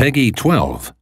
PEGI 12.